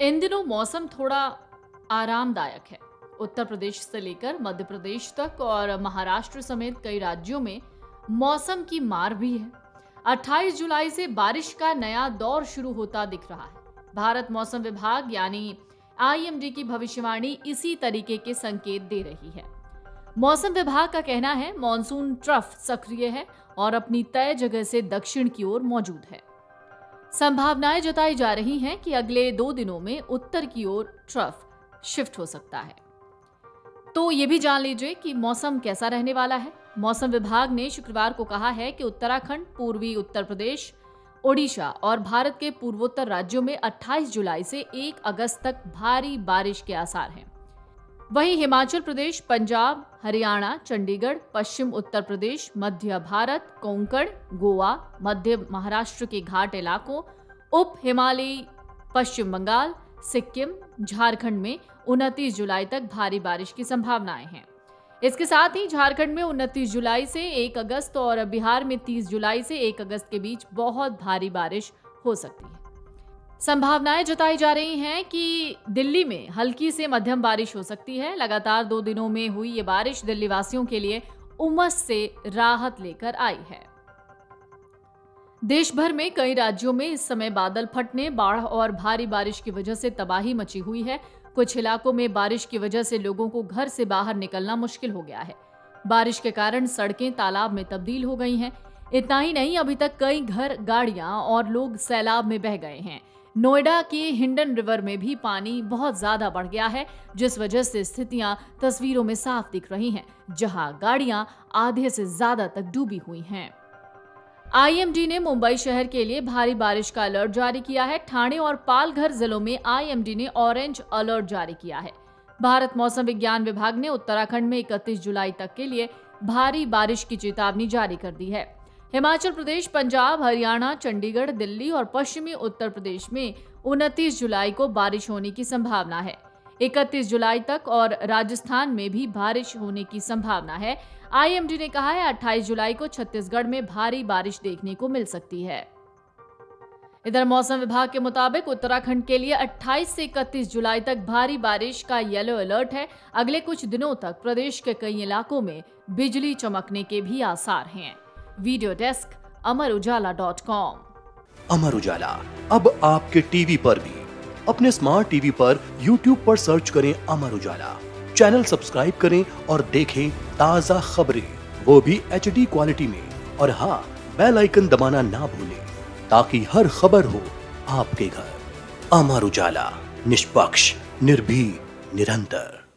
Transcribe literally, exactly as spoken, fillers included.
इन दिनों मौसम थोड़ा आरामदायक है। उत्तर प्रदेश से लेकर मध्य प्रदेश तक और महाराष्ट्र समेत कई राज्यों में मौसम की मार भी है। अट्ठाईस जुलाई से बारिश का नया दौर शुरू होता दिख रहा है। भारत मौसम विभाग यानी आई एम डी की भविष्यवाणी इसी तरीके के संकेत दे रही है। मौसम विभाग का कहना है मॉनसून ट्रफ सक्रिय है और अपनी तय जगह से दक्षिण की ओर मौजूद है। संभावनाएं जताई जा रही हैं कि अगले दो दिनों में उत्तर की ओर ट्रफ शिफ्ट हो सकता है। तो ये भी जान लीजिए कि मौसम कैसा रहने वाला है। मौसम विभाग ने शुक्रवार को कहा है कि उत्तराखंड, पूर्वी उत्तर प्रदेश, ओडिशा और भारत के पूर्वोत्तर राज्यों में अट्ठाईस जुलाई से एक अगस्त तक भारी बारिश के आसार हैं। वहीं हिमाचल प्रदेश, पंजाब, हरियाणा, चंडीगढ़, पश्चिम उत्तर प्रदेश, मध्य भारत, कोंकण, गोवा, मध्य महाराष्ट्र के घाट इलाकों, उप हिमालयी पश्चिम बंगाल, सिक्किम, झारखंड में उनतीस जुलाई तक भारी बारिश की संभावनाएं हैं। इसके साथ ही झारखंड में उनतीस जुलाई से एक अगस्त और बिहार में तीस जुलाई से एक अगस्त के बीच बहुत भारी बारिश हो सकती है। संभावनाएं जताई जा रही हैं कि दिल्ली में हल्की से मध्यम बारिश हो सकती है। लगातार दो दिनों में हुई ये बारिश दिल्ली वासियों के लिए उमस से राहत लेकर आई है। देश भर में कई राज्यों में इस समय बादल फटने, बाढ़ और भारी बारिश की वजह से तबाही मची हुई है। कुछ इलाकों में बारिश की वजह से लोगों को घर से बाहर निकलना मुश्किल हो गया है। बारिश के कारण सड़कें तालाब में तब्दील हो गई हैं। इतना ही नहीं, अभी तक कई घर, गाड़ियां और लोग सैलाब में बह गए हैं। नोएडा के हिंडन रिवर में भी पानी बहुत ज्यादा बढ़ गया है, जिस वजह से स्थितियां तस्वीरों में साफ दिख रही हैं, जहां गाड़ियां आधे से ज्यादा तक डूबी हुई हैं। आई एम डी ने मुंबई शहर के लिए भारी बारिश का अलर्ट जारी किया है। ठाणे और पालघर जिलों में आई एम डी ने ऑरेंज अलर्ट जारी किया है। भारत मौसम विज्ञान विभाग ने उत्तराखंड में इकतीस जुलाई तक के लिए भारी बारिश की चेतावनी जारी कर दी है। हिमाचल प्रदेश, पंजाब, हरियाणा, चंडीगढ़, दिल्ली और पश्चिमी उत्तर प्रदेश में उनतीस जुलाई को बारिश होने की संभावना है। इकतीस जुलाई तक और राजस्थान में भी बारिश होने की संभावना है। आई एम डी ने कहा है अट्ठाईस जुलाई को छत्तीसगढ़ में भारी बारिश देखने को मिल सकती है। इधर मौसम विभाग के मुताबिक उत्तराखंड के लिए अट्ठाईस से इकतीस जुलाई तक भारी बारिश का येलो अलर्ट है। अगले कुछ दिनों तक प्रदेश के कई इलाकों में बिजली चमकने के भी आसार हैं। Video desk, Amar Ujala dot com. Amar Ujala अब आपके टीवी पर भी। अपने स्मार्ट टीवी पर यूट्यूब पर सर्च करें अमर उजाला, चैनल सब्सक्राइब करें और देखें ताज़ा खबरें, वो भी एच डी क्वालिटी में। और हाँ, बेल आइकन दबाना ना भूलें ताकि हर खबर हो आपके घर। अमर उजाला, निष्पक्ष, निर्भीक, निरंतर।